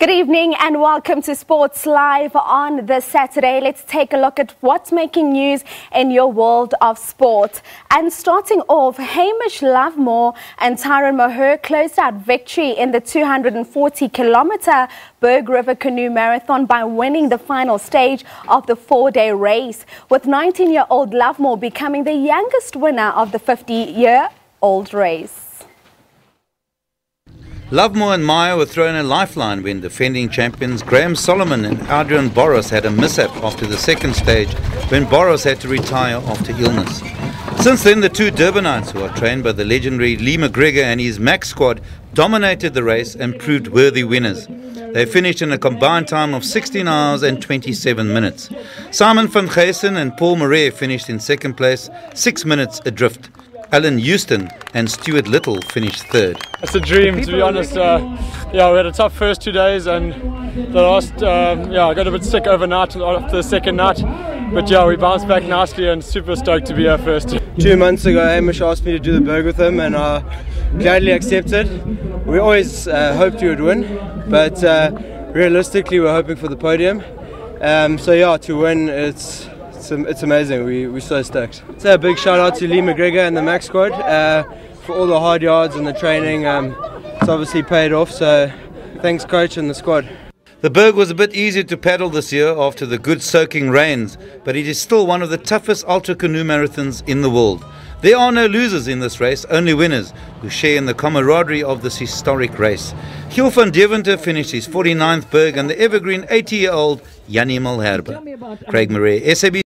Good evening and welcome to Sports Live on this Saturday. Let's take a look at what's making news in your world of sport. And starting off, Hamish Lovemore and Tyron Maher closed out victory in the 240-kilometer Berg River Canoe Marathon by winning the final stage of the four-day race, with 19-year-old Lovemore becoming the youngest winner of the 50-year-old race. Lovemore and Maher were thrown a lifeline when defending champions Graham Solomon and Adrian Boros had a mishap after the second stage when Boros had to retire after illness. Since then, the two Durbanites, who are trained by the legendary Lee McGregor and his Max squad, dominated the race and proved worthy winners. They finished in a combined time of 16 hours and 27 minutes. Simon van Geessen and Paul Marais finished in second place, 6 minutes adrift. Alan Houston and Stuart Little finished third. It's a dream, to be honest. Yeah, we had a tough first 2 days, and the last, I got a bit sick overnight after the second night. But yeah, we bounced back nicely and super stoked to be here first. 2 months ago, Hamish asked me to do the Berg with him, and I gladly accepted. We always hoped we would win, but realistically, we're hoping for the podium. To win, it's amazing. We're so stoked. So a big shout out to Lee McGregor and the Max squad for all the hard yards and the training. It's obviously paid off, so thanks coach and the squad. The Berg was a bit easier to paddle this year after the good soaking rains, but it is still one of the toughest ultra canoe marathons in the world. There are no losers in this race, only winners who share in the camaraderie of this historic race. Hjalmar van Deventer finished his 49th Berg and the evergreen 80-year-old Janie Malherbe. Craig Murray, SABC.